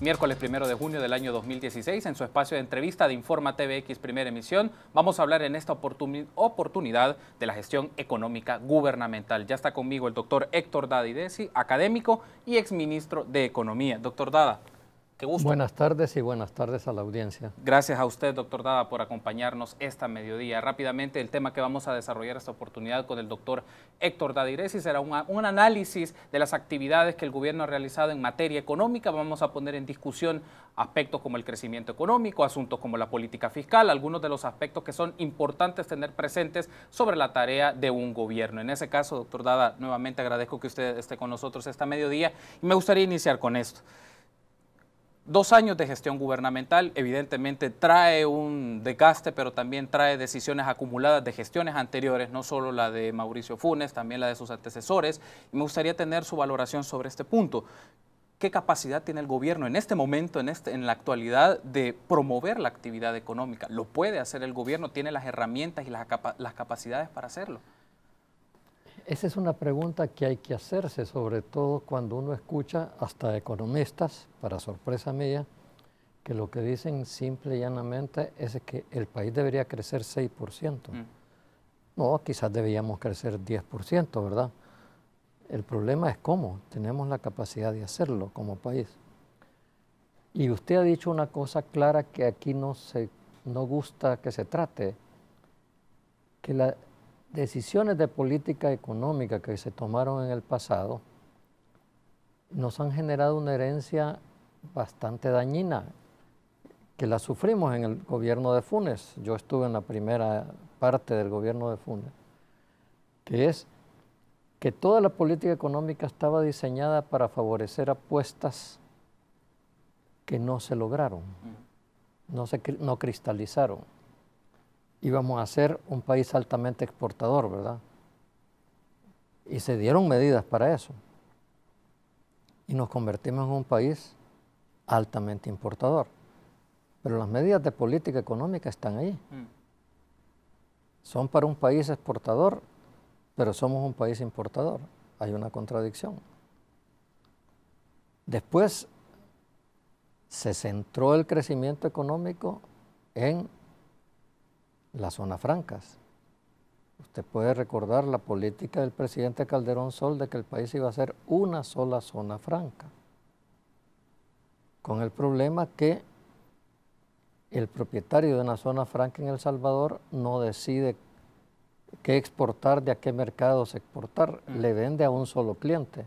Miércoles 1 de junio del año 2016, en su espacio de entrevista de Informa TVX primera emisión, vamos a hablar en esta oportunidad de la gestión económica gubernamental. Ya está conmigo el doctor Héctor Dada Hirezi, académico y exministro de Economía. Doctor Dada, qué gusto. Buenas tardes y buenas tardes a la audiencia. Gracias a usted, doctor Dada, por acompañarnos esta mediodía. Rápidamente, el tema que vamos a desarrollar esta oportunidad con el doctor Héctor Dada Hirezi será un análisis de las actividades que el gobierno ha realizado en materia económica. Vamos a poner en discusión aspectos como el crecimiento económico, asuntos como la política fiscal, algunos de los aspectos que son importantes tener presentes sobre la tarea de un gobierno. En ese caso, doctor Dada, nuevamente agradezco que usted esté con nosotros esta mediodía y me gustaría iniciar con esto. 2 años de gestión gubernamental evidentemente trae un desgaste, pero también trae decisiones acumuladas de gestiones anteriores, no solo la de Mauricio Funes, también la de sus antecesores. Y me gustaría tener su valoración sobre este punto. ¿Qué capacidad tiene el gobierno en este momento, en la actualidad, de promover la actividad económica? ¿Lo puede hacer el gobierno? ¿Tiene las herramientas y las capacidades para hacerlo? Esa es una pregunta que hay que hacerse, sobre todo cuando uno escucha hasta economistas, para sorpresa mía, que lo que dicen simple y llanamente es que el país debería crecer 6%. No, quizás deberíamos crecer 10%, ¿verdad? El problema es cómo tenemos la capacidad de hacerlo como país. Y usted ha dicho una cosa clara que aquí no gusta que se trate, que la decisiones de política económica que se tomaron en el pasado nos han generado una herencia bastante dañina, que la sufrimos en el gobierno de Funes. Yo estuve en la primera parte del gobierno de Funes, que es que toda la política económica estaba diseñada para favorecer apuestas que no se lograron, no cristalizaron. Íbamos a ser un país altamente exportador, ¿verdad? Y se dieron medidas para eso. Y nos convertimos en un país altamente importador. Pero las medidas de política económica están ahí. Son para un país exportador, pero somos un país importador. Hay una contradicción. Después se centró el crecimiento económico en las zonas francas. Usted puede recordar la política del presidente Calderón Sol de que el país iba a ser una sola zona franca, con el problema que el propietario de una zona franca en El Salvador no decide qué exportar, de a qué mercados exportar, le vende a un solo cliente,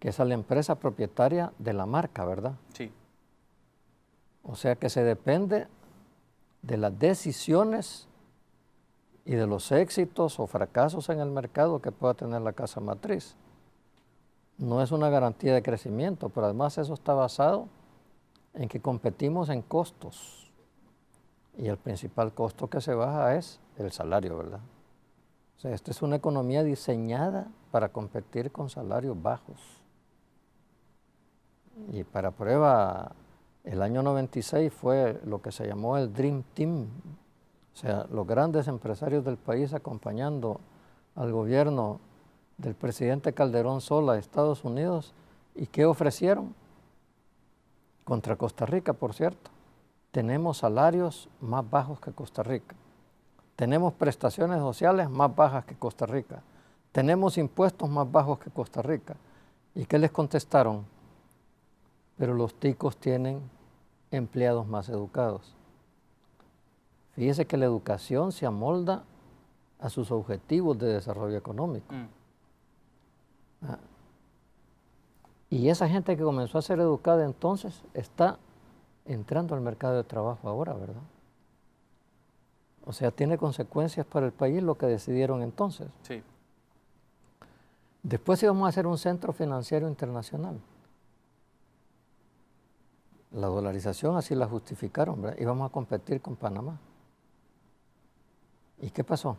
que es a la empresa propietaria de la marca, ¿verdad? Sí. O sea que se depende de las decisiones y de los éxitos o fracasos en el mercado que pueda tener la casa matriz. No es una garantía de crecimiento, pero además eso está basado en que competimos en costos. Y el principal costo que se baja es el salario, ¿verdad? O sea, esta es una economía diseñada para competir con salarios bajos. Y para prueba, el año 96 fue lo que se llamó el Dream Team, o sea, los grandes empresarios del país acompañando al gobierno del presidente Calderón Sol a Estados Unidos. ¿Y qué ofrecieron? Contra Costa Rica, por cierto. Tenemos salarios más bajos que Costa Rica. Tenemos prestaciones sociales más bajas que Costa Rica. Tenemos impuestos más bajos que Costa Rica. ¿Y qué les contestaron? Pero los ticos tienen empleados más educados. Fíjese que la educación se amolda a sus objetivos de desarrollo económico. Y esa gente que comenzó a ser educada entonces está entrando al mercado de trabajo ahora, ¿verdad? O sea, tiene consecuencias para el país lo que decidieron entonces. Sí. Después íbamos a ser un centro financiero internacional. La dolarización así la justificaron, ¿verdad? Íbamos a competir con Panamá. ¿Y qué pasó?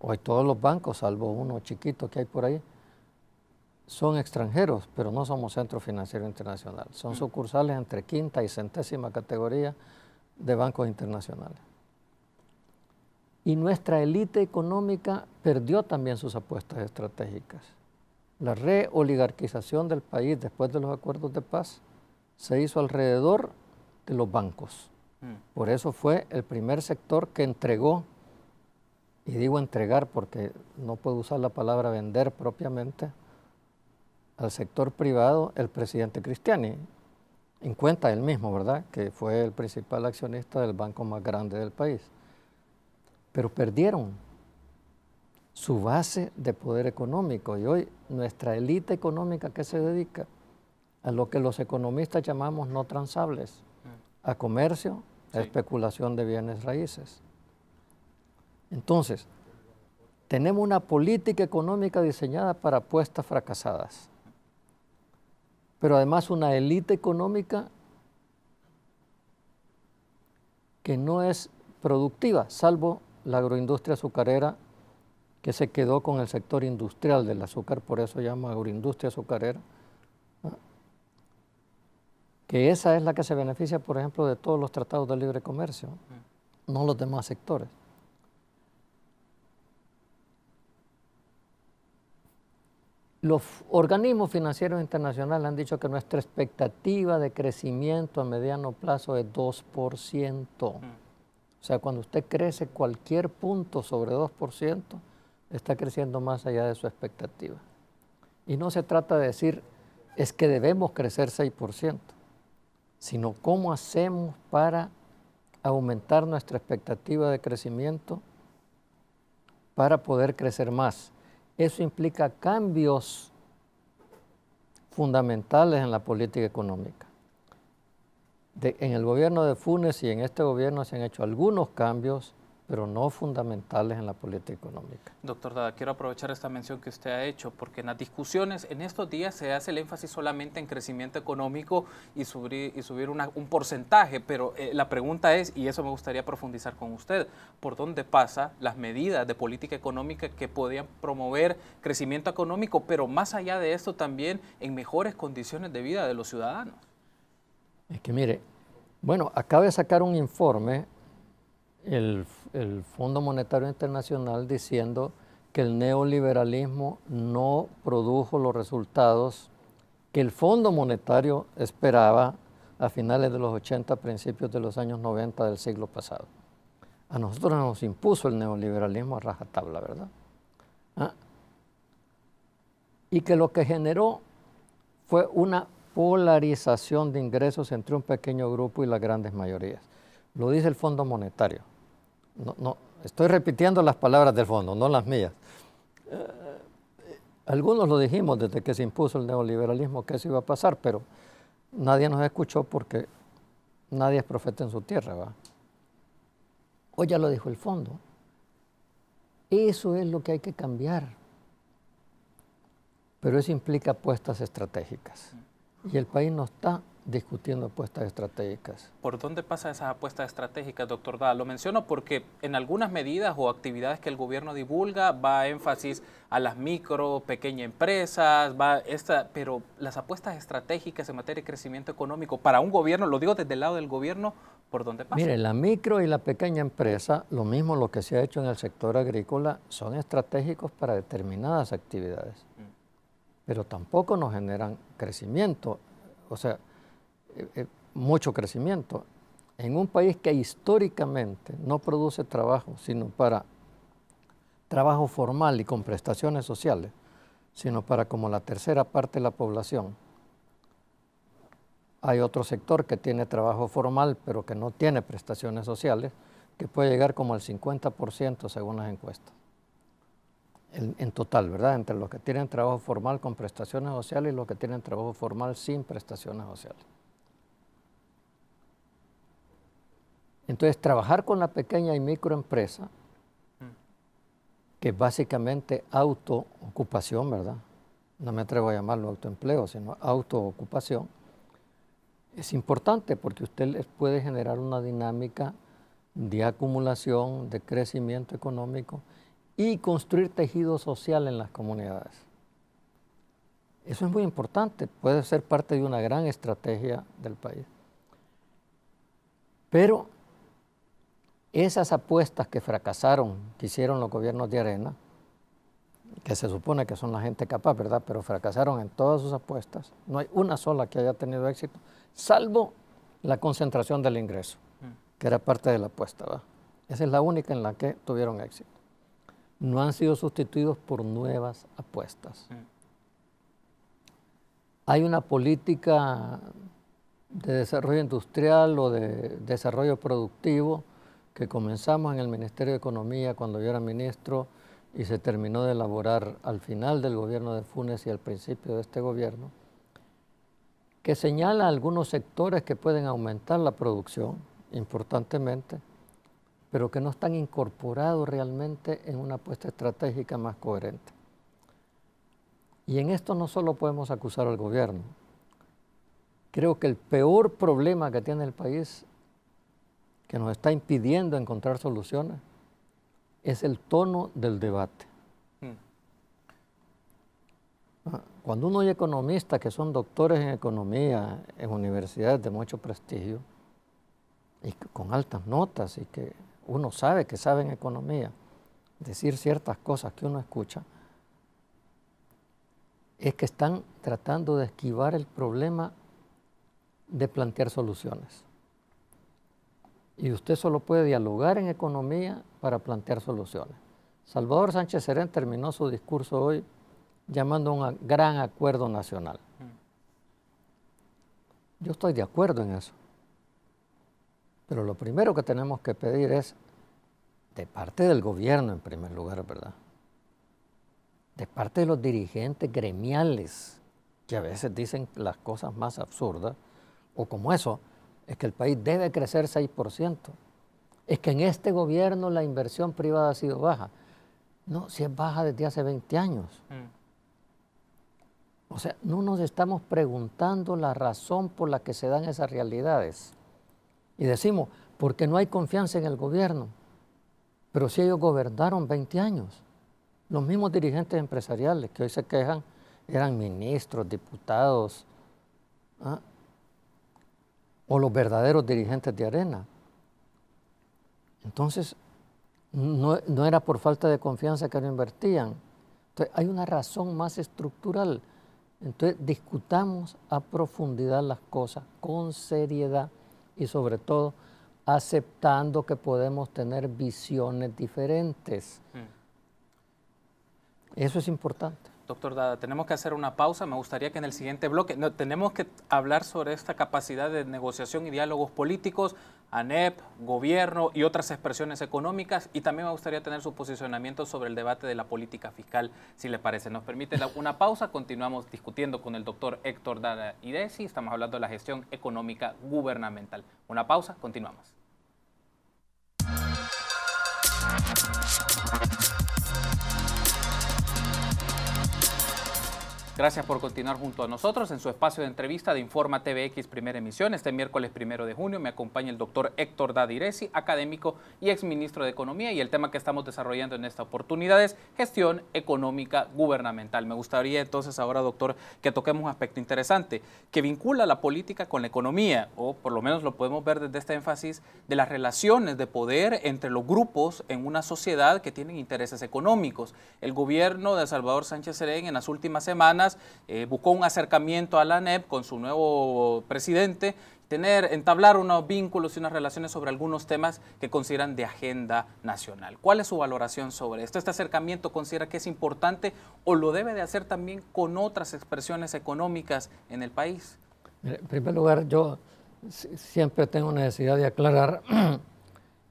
Hoy todos los bancos, salvo uno chiquito que hay por ahí, son extranjeros, pero no somos centro financiero internacional. Son sucursales entre quinta y centésima categoría de bancos internacionales. y nuestra élite económica perdió también sus apuestas estratégicas. La reoligarquización del país después de los acuerdos de paz se hizo alrededor de los bancos. Por eso fue el primer sector que entregó, y digo entregar porque no puedo usar la palabra vender propiamente, al sector privado el presidente Cristiani, en cuenta él mismo, ¿verdad?, que fue el principal accionista del banco más grande del país. Pero perdieron su base de poder económico, y hoy nuestra élite económica, que se dedica a lo que los economistas llamamos no transables, a comercio, a especulación de bienes raíces. Entonces, tenemos una política económica diseñada para apuestas fracasadas, pero además una élite económica que no es productiva, salvo la agroindustria azucarera, que se quedó con el sector industrial del azúcar, por eso llama agroindustria azucarera, que esa es la que se beneficia, por ejemplo, de todos los tratados de libre comercio, no los demás sectores. Los organismos financieros internacionales han dicho que nuestra expectativa de crecimiento a mediano plazo es 2%. O sea, cuando usted crece cualquier punto sobre 2%, está creciendo más allá de su expectativa. Y no se trata de decir, es que debemos crecer 6%. Sino cómo hacemos para aumentar nuestra expectativa de crecimiento para poder crecer más. Eso implica cambios fundamentales en la política económica. En el gobierno de Funes y en este gobierno se han hecho algunos cambios, pero no fundamentales en la política económica. Doctor Dada, quiero aprovechar esta mención que usted ha hecho, porque en las discusiones en estos días se hace el énfasis solamente en crecimiento económico y subir un porcentaje, pero la pregunta es, y eso me gustaría profundizar con usted, ¿por dónde pasan las medidas de política económica que podían promover crecimiento económico, pero más allá de esto también en mejores condiciones de vida de los ciudadanos? Es que mire, bueno, acaba de sacar un informe el Fondo Monetario Internacional diciendo que el neoliberalismo no produjo los resultados que el Fondo Monetario esperaba a finales de los 80, principios de los años 90 del siglo pasado. A nosotros nos impuso el neoliberalismo a rajatabla, ¿verdad? Y que lo que generó fue una polarización de ingresos entre un pequeño grupo y las grandes mayorías. Lo dice el Fondo Monetario. No, estoy repitiendo las palabras del fondo, no las mías. Algunos lo dijimos desde que se impuso el neoliberalismo que eso iba a pasar, pero nadie nos escuchó porque nadie es profeta en su tierra, ¿va? Hoy ya lo dijo el fondo. Eso es lo que hay que cambiar. Pero eso implica apuestas estratégicas. Y el país no está discutiendo apuestas estratégicas. ¿Por dónde pasan esas apuestas estratégicas, doctor Dada? Lo menciono porque en algunas medidas o actividades que el gobierno divulga va énfasis a las micro, pequeñas empresas, pero las apuestas estratégicas en materia de crecimiento económico para un gobierno, lo digo desde el lado del gobierno, ¿por dónde pasa? Mire, la micro y la pequeña empresa, lo mismo lo que se ha hecho en el sector agrícola, son estratégicos para determinadas actividades, pero tampoco nos generan crecimiento, o sea, mucho crecimiento. En un país que históricamente no produce trabajo, sino para trabajo formal y con prestaciones sociales, sino para como la tercera parte de la población. Hay otro sector que tiene trabajo formal, pero que no tiene prestaciones sociales, que puede llegar como al 50% según las encuestas. En total, ¿verdad? Entre los que tienen trabajo formal con prestaciones sociales y los que tienen trabajo formal sin prestaciones sociales. Entonces, trabajar con la pequeña y microempresa, que es básicamente autoocupación, ¿verdad? No me atrevo a llamarlo autoempleo, sino autoocupación, es importante porque usted les puede generar una dinámica de acumulación, de crecimiento económico y construir tejido social en las comunidades. Eso es muy importante, puede ser parte de una gran estrategia del país. Pero Esas apuestas que fracasaron, que hicieron los gobiernos de arena, que se supone que son la gente capaz, ¿verdad? Pero fracasaron en todas sus apuestas. No hay una sola que haya tenido éxito, salvo la concentración del ingreso, que era parte de la apuesta, ¿verdad? Esa es la única en la que tuvieron éxito. No han sido sustituidos por nuevas apuestas. Hay una política de desarrollo industrial o de desarrollo productivo que comenzamos en el Ministerio de Economía cuando yo era ministro y se terminó de elaborar al final del gobierno de Funes y al principio de este gobierno, que señala algunos sectores que pueden aumentar la producción importantemente, pero que no están incorporados realmente en una apuesta estratégica más coherente. Y en esto no solo podemos acusar al gobierno. Creo que el peor problema que tiene el país, que nos está impidiendo encontrar soluciones, es el tono del debate. Cuando uno oye economistas que son doctores en economía, en universidades de mucho prestigio, y con altas notas, y que uno sabe que saben economía, decir ciertas cosas que uno escucha, es que están tratando de esquivar el problema de plantear soluciones. Y usted solo puede dialogar en economía para plantear soluciones. Salvador Sánchez Cerén terminó su discurso hoy llamando a un gran acuerdo nacional. Yo estoy de acuerdo en eso. Pero lo primero que tenemos que pedir es, de parte del gobierno en primer lugar, ¿verdad? De parte de los dirigentes gremiales, que a veces dicen las cosas más absurdas, o como eso, es que el país debe crecer 6%. Es que en este gobierno la inversión privada ha sido baja. No, si es baja desde hace 20 años. O sea, no nos estamos preguntando la razón por la que se dan esas realidades. Y decimos, porque no hay confianza en el gobierno. Pero si ellos gobernaron 20 años, los mismos dirigentes empresariales que hoy se quejan eran ministros, diputados, ¿ah? O los verdaderos dirigentes de arena. Entonces, no era por falta de confianza que no invertían. Entonces, hay una razón más estructural. Entonces, discutamos a profundidad las cosas, con seriedad y sobre todo aceptando que podemos tener visiones diferentes. Eso es importante. Doctor Dada, tenemos que hacer una pausa. Me gustaría que en el siguiente bloque, tenemos que hablar sobre esta capacidad de negociación y diálogos políticos, ANEP, gobierno y otras expresiones económicas, y también me gustaría tener su posicionamiento sobre el debate de la política fiscal, si le parece. Nos permite una pausa, continuamos discutiendo con el doctor Héctor Dada Hirezi, estamos hablando de la gestión económica gubernamental. Una pausa, continuamos. Gracias por continuar junto a nosotros en su espacio de entrevista de Informa TVX primera emisión. Este miércoles 1 de junio me acompaña el doctor Héctor Dada Hirezi, académico y exministro de Economía, y el tema que estamos desarrollando en esta oportunidad es gestión económica gubernamental. Me gustaría entonces ahora, doctor, que toquemos un aspecto interesante que vincula la política con la economía, o por lo menos lo podemos ver desde este énfasis de las relaciones de poder entre los grupos en una sociedad que tienen intereses económicos. El gobierno de Salvador Sánchez Cerén en las últimas semanas buscó un acercamiento a la ANEP con su nuevo presidente, entablar unos vínculos y unas relaciones sobre algunos temas que consideran de agenda nacional. ¿Cuál es su valoración sobre esto? ¿Este acercamiento considera que es importante o lo debe de hacer también con otras expresiones económicas en el país? Mire, en primer lugar, yo siempre tengo necesidad de aclarar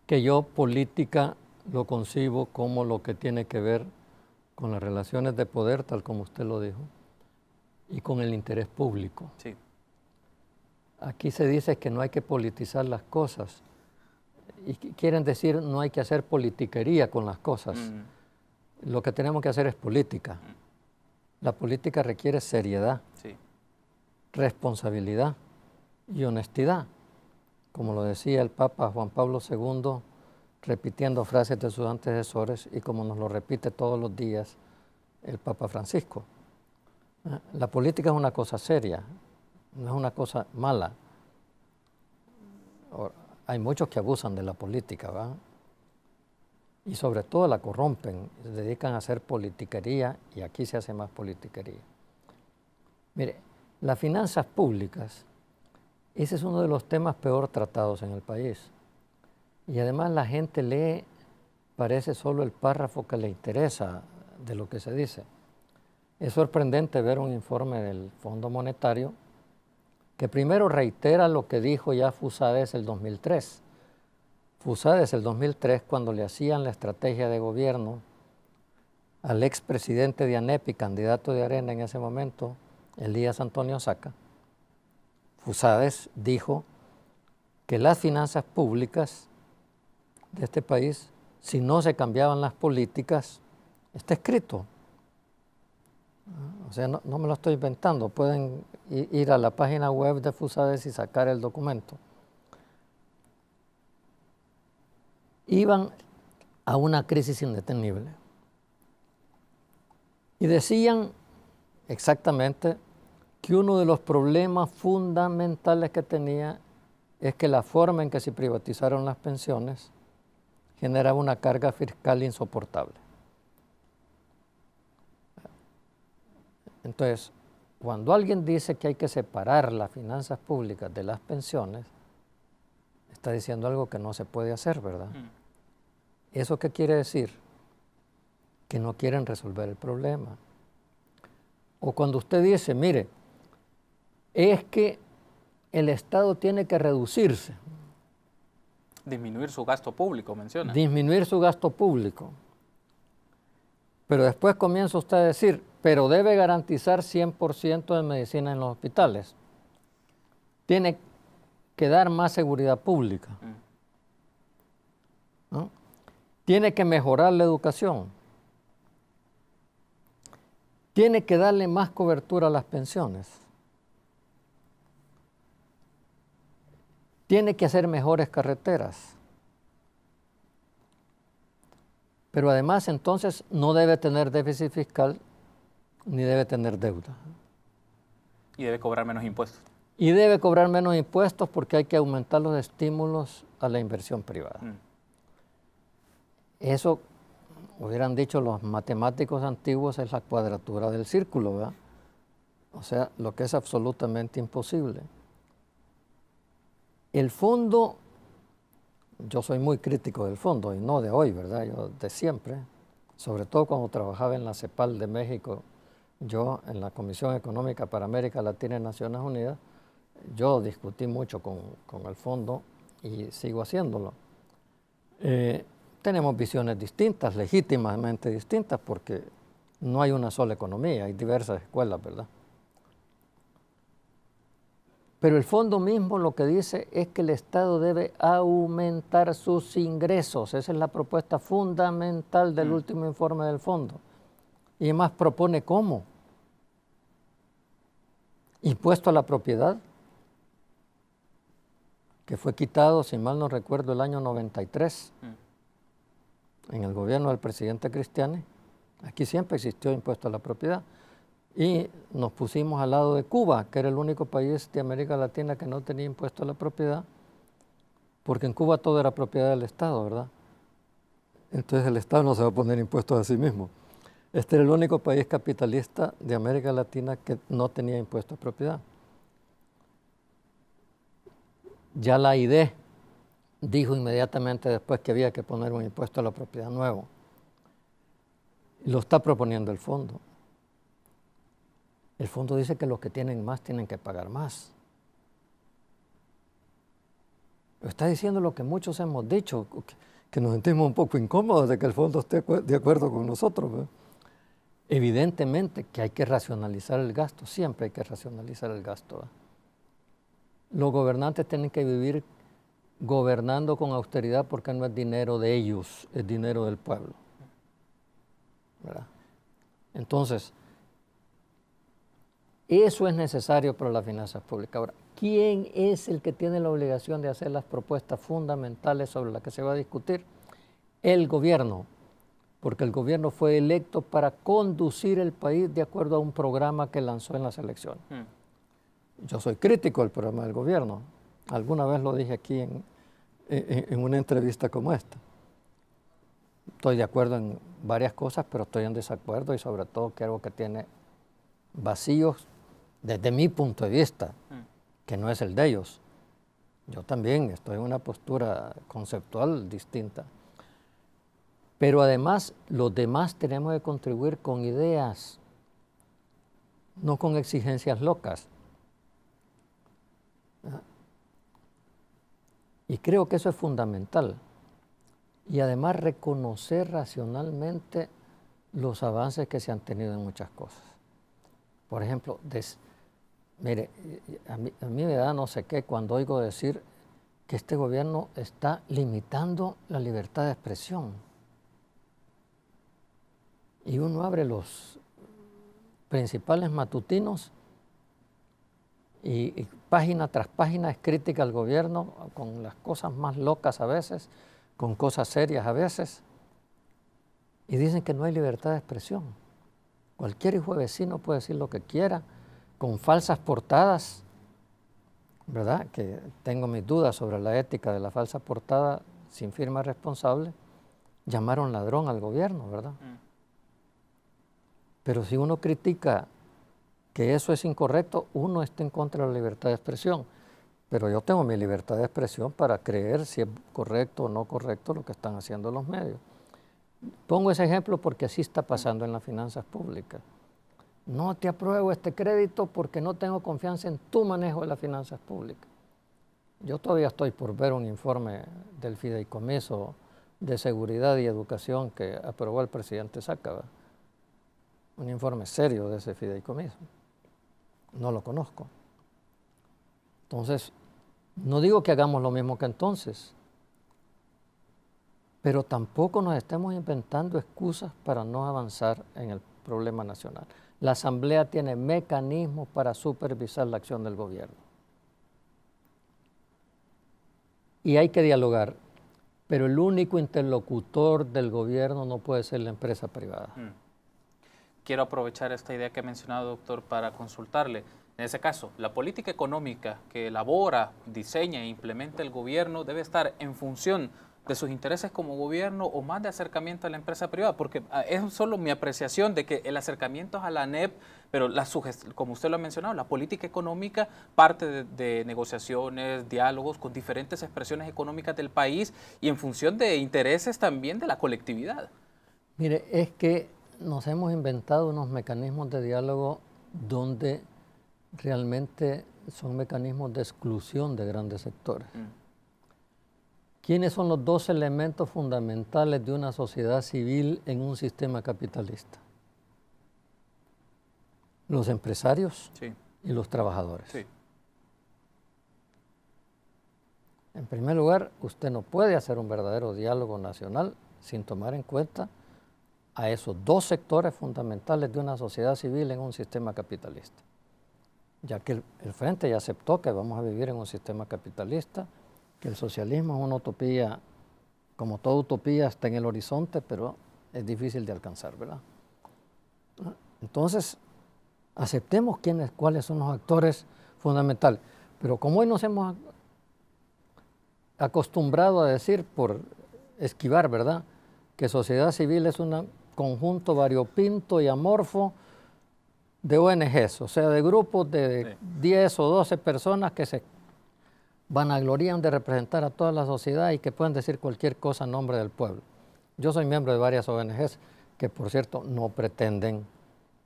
que yo política lo concibo como lo que tiene que ver con las relaciones de poder, tal como usted lo dijo, y con el interés público. Sí. Aquí se dice que no hay que politizar las cosas, y quieren decir no hay que hacer politiquería con las cosas. Lo que tenemos que hacer es política. La política requiere seriedad, sí, responsabilidad y honestidad. Como lo decía el Papa Juan Pablo II, repitiendo frases de sus antecesores y como nos lo repite todos los días el Papa Francisco. La política es una cosa seria, no es una cosa mala. Hay muchos que abusan de la política, ¿verdad? y sobre todo la corrompen, se dedican a hacer politiquería y aquí se hace más politiquería. Mire, las finanzas públicas, ese es uno de los temas peor tratados en el país. Y además la gente lee, parece solo el párrafo que le interesa de lo que se dice. Es sorprendente ver un informe del Fondo Monetario que primero reitera lo que dijo ya Fusades el 2003. Fusades el 2003, cuando le hacían la estrategia de gobierno al expresidente de ANEP y candidato de Arena en ese momento, Elías Antonio Saca, Fusades dijo que las finanzas públicas de este país, si no se cambiaban las políticas, está escrito. O sea, no me lo estoy inventando, pueden ir a la página web de Fusades y sacar el documento. Iban a una crisis indetenible. Y decían exactamente que uno de los problemas fundamentales que tenía es que la forma en que se privatizaron las pensiones generaba una carga fiscal insoportable. Entonces, cuando alguien dice que hay que separar las finanzas públicas de las pensiones, está diciendo algo que no se puede hacer, ¿verdad? ¿Eso qué quiere decir? Que no quieren resolver el problema. O cuando usted dice, mire, es que el Estado tiene que reducirse. Disminuir su gasto público, menciona. Disminuir su gasto público. Pero después comienza usted a decir, pero debe garantizar 100% de medicina en los hospitales. Tiene que dar más seguridad pública. ¿No? Tiene que mejorar la educación. Tiene que darle más cobertura a las pensiones. Tiene que hacer mejores carreteras. Pero además, entonces, no debe tener déficit fiscal ni debe tener deuda. Y debe cobrar menos impuestos. Y debe cobrar menos impuestos porque hay que aumentar los estímulos a la inversión privada. Eso, hubieran dicho los matemáticos antiguos, es la cuadratura del círculo, ¿verdad? O sea, lo que es absolutamente imposible. El fondo, yo soy muy crítico del fondo, y no de hoy, ¿verdad? Yo de siempre, sobre todo cuando trabajaba en la CEPAL de México, yo en la Comisión Económica para América Latina y Naciones Unidas, yo discutí mucho con el fondo y sigo haciéndolo. Tenemos visiones distintas, legítimamente distintas, porque no hay una sola economía, hay diversas escuelas, ¿verdad? Pero el fondo mismo lo que dice es que el Estado debe aumentar sus ingresos. Esa es la propuesta fundamental del último informe del fondo. Y además propone cómo. Impuesto a la propiedad, que fue quitado, si mal no recuerdo, el año 93, en el gobierno del presidente Cristiani. Aquí siempre existió impuesto a la propiedad. Y nos pusimos al lado de Cuba, que era el único país de América Latina que no tenía impuesto a la propiedad, porque en Cuba todo era propiedad del Estado, ¿verdad? Entonces el Estado no se va a poner impuestos a sí mismo. Este era el único país capitalista de América Latina que no tenía impuesto a propiedad. Ya la AID dijo inmediatamente después que había que poner un impuesto a la propiedad nuevo. Lo está proponiendo el fondo. El fondo dice que los que tienen que pagar más. Está diciendo lo que muchos hemos dicho, que nos sentimos un poco incómodos de que el fondo esté de acuerdo con nosotros, ¿verdad? Evidentemente que hay que racionalizar el gasto, siempre hay que racionalizar el gasto, ¿verdad? Los gobernantes tienen que vivir gobernando con austeridad porque no es dinero de ellos, es dinero del pueblo, ¿verdad? Entonces, eso es necesario para las finanzas públicas. Ahora, ¿quién es el que tiene la obligación de hacer las propuestas fundamentales sobre las que se va a discutir? El gobierno, porque el gobierno fue electo para conducir el país de acuerdo a un programa que lanzó en las elecciones. Yo soy crítico del programa del gobierno. Alguna vez lo dije aquí en una entrevista como esta. estoy de acuerdo en varias cosas, pero estoy en desacuerdo y sobre todo creo que tiene vacíos desde mi punto de vista, que no es el de ellos. Yo también estoy en una postura conceptual distinta. Pero además, los demás tenemos que contribuir con ideas, no con exigencias locas. Y creo que eso es fundamental. Y además reconocer racionalmente los avances que se han tenido en muchas cosas. Por ejemplo, mire, a mí me da no sé qué cuando oigo decir que este gobierno está limitando la libertad de expresión. Y uno abre los principales matutinos y página tras página es crítica al gobierno con las cosas más locas a veces, con cosas serias a veces, y dicen que no hay libertad de expresión. Cualquier hijo de vecino puede decir lo que quiera, con falsas portadas, ¿verdad? Que tengo mis dudas sobre la ética de la falsa portada sin firma responsable, llamaron ladrón al gobierno, ¿verdad? Pero si uno critica que eso es incorrecto, uno está en contra de la libertad de expresión. Pero yo tengo mi libertad de expresión para creer si es correcto o no correcto lo que están haciendo los medios. Pongo ese ejemplo porque así está pasando en las finanzas públicas. No te apruebo este crédito porque no tengo confianza en tu manejo de las finanzas públicas. Yo todavía estoy por ver un informe del Fideicomiso de Seguridad y Educación que aprobó el presidente Saca. Un informe serio de ese fideicomiso. No lo conozco. Entonces, no digo que hagamos lo mismo que entonces, pero tampoco nos estemos inventando excusas para no avanzar en el problema nacional. La Asamblea tiene mecanismos para supervisar la acción del gobierno. Y hay que dialogar, pero el único interlocutor del gobierno no puede ser la empresa privada. Quiero aprovechar esta idea que ha mencionado, doctor, para consultarle. En ese caso, la política económica que elabora, diseña e implementa el gobierno debe estar en función de sus intereses como gobierno o más de acercamiento a la empresa privada, porque es solo mi apreciación de que el acercamiento a la ANEP, pero como usted lo ha mencionado, la política económica parte de negociaciones, diálogos con diferentes expresiones económicas del país y en función de intereses también de la colectividad. Mire, es que nos hemos inventado unos mecanismos de diálogo donde realmente son mecanismos de exclusión de grandes sectores. ¿Quiénes son los dos elementos fundamentales de una sociedad civil en un sistema capitalista? Los empresarios y los trabajadores. En primer lugar, usted no puede hacer un verdadero diálogo nacional sin tomar en cuenta a esos dos sectores fundamentales de una sociedad civil en un sistema capitalista. Ya que el Frente ya aceptó que vamos a vivir en un sistema capitalista, que el socialismo es una utopía, como toda utopía está en el horizonte, pero es difícil de alcanzar, ¿verdad? Entonces, aceptemos cuáles son los actores fundamentales. Pero como hoy nos hemos acostumbrado a decir, por esquivar, ¿verdad?, que sociedad civil es un conjunto variopinto y amorfo de ONGs, o sea, de grupos de 10 o 12 personas que se vanaglorían de representar a toda la sociedad y que pueden decir cualquier cosa en nombre del pueblo. Yo soy miembro de varias ONGs que, por cierto, no pretenden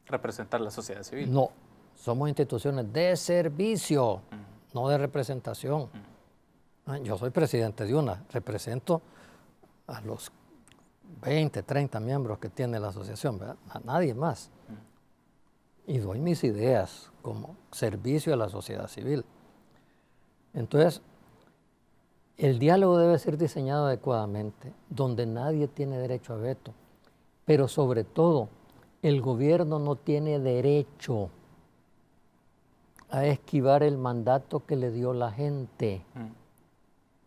representar la sociedad civil. No, somos instituciones de servicio, no de representación. Yo soy presidente de una, represento a los 20, 30 miembros que tiene la asociación, ¿verdad? A nadie más. Y doy mis ideas como servicio a la sociedad civil. Entonces, el diálogo debe ser diseñado adecuadamente, donde nadie tiene derecho a veto. Pero sobre todo, el gobierno no tiene derecho a esquivar el mandato que le dio la gente.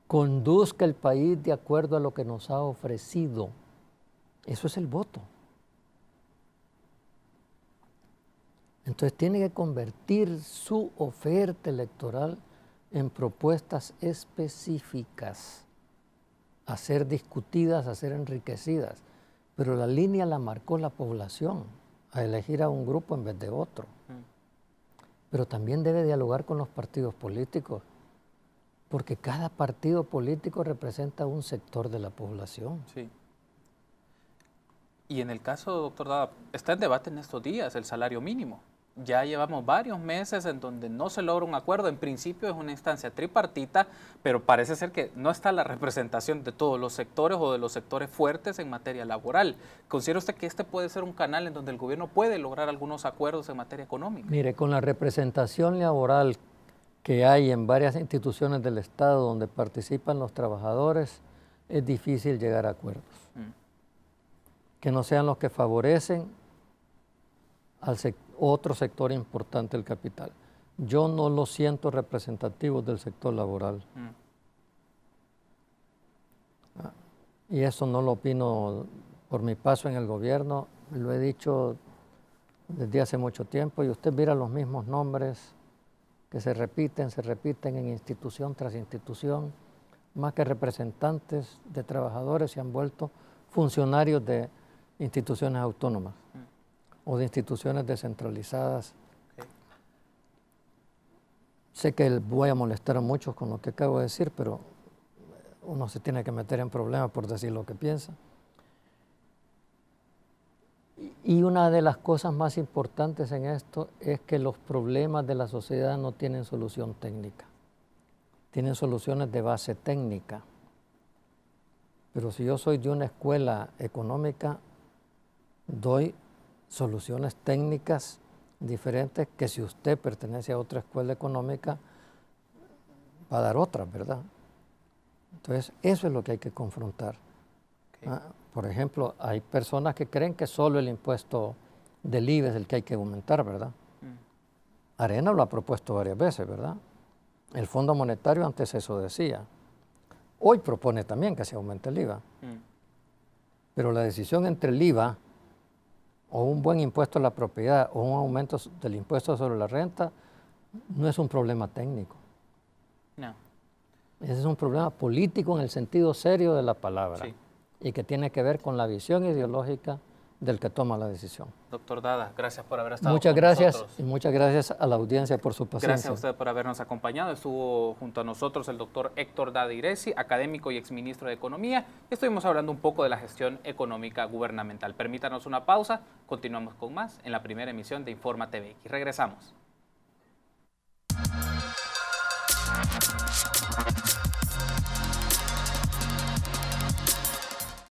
Conduzca el país de acuerdo a lo que nos ha ofrecido. Eso es el voto. Entonces tiene que convertir su oferta electoral en propuestas específicas a ser discutidas, a ser enriquecidas. Pero la línea la marcó la población, a elegir a un grupo en vez de otro. Pero también debe dialogar con los partidos políticos, porque cada partido político representa un sector de la población. Sí. Y en el caso, doctor Dada, está en debate en estos días el salario mínimo. Ya llevamos varios meses en donde no se logra un acuerdo. En principio es una instancia tripartita, pero parece ser que no está la representación de todos los sectores o de los sectores fuertes en materia laboral. ¿Considera usted que este puede ser un canal en donde el gobierno puede lograr algunos acuerdos en materia económica? Mire, con la representación laboral que hay en varias instituciones del Estado donde participan los trabajadores, es difícil llegar a acuerdos. Que no sean los que favorecen al sector. Otro sector importante, el capital. Yo no lo siento representativos del sector laboral. Y eso no lo opino por mi paso en el gobierno, lo he dicho desde hace mucho tiempo, y usted mira los mismos nombres que se repiten en institución tras institución, más que representantes de trabajadores se han vuelto funcionarios de instituciones autónomas. O de instituciones descentralizadas. Okay. Sé que voy a molestar a muchos con lo que acabo de decir, pero uno se tiene que meter en problemas por decir lo que piensa. Y una de las cosas más importantes en esto es que los problemas de la sociedad no tienen solución técnica. Tienen soluciones de base técnica. Pero si yo soy de una escuela económica, doy soluciones técnicas diferentes que si usted pertenece a otra escuela económica va a dar otras, ¿verdad? Entonces eso es lo que hay que confrontar. Okay. Por ejemplo, hay personas que creen que solo el impuesto del IVA es el que hay que aumentar, ¿verdad? Arena lo ha propuesto varias veces, ¿verdad? El Fondo Monetario antes eso decía. Hoy propone también que se aumente el IVA. Pero la decisión entre el IVA o un buen impuesto a la propiedad, o un aumento del impuesto sobre la renta, no es un problema técnico. No. Ese es un problema político en el sentido serio de la palabra, sí, y que tiene que ver con la visión ideológica del que toma la decisión. Doctor Dada, gracias por haber estado con nosotros. Y muchas gracias a la audiencia por su paciencia. Gracias a usted por habernos acompañado. Estuvo junto a nosotros el doctor Héctor Dada Hirezi, académico y exministro de Economía. Estuvimos hablando un poco de la gestión económica gubernamental. Permítanos una pausa, continuamos con más en la primera emisión de Informa TVX. Regresamos.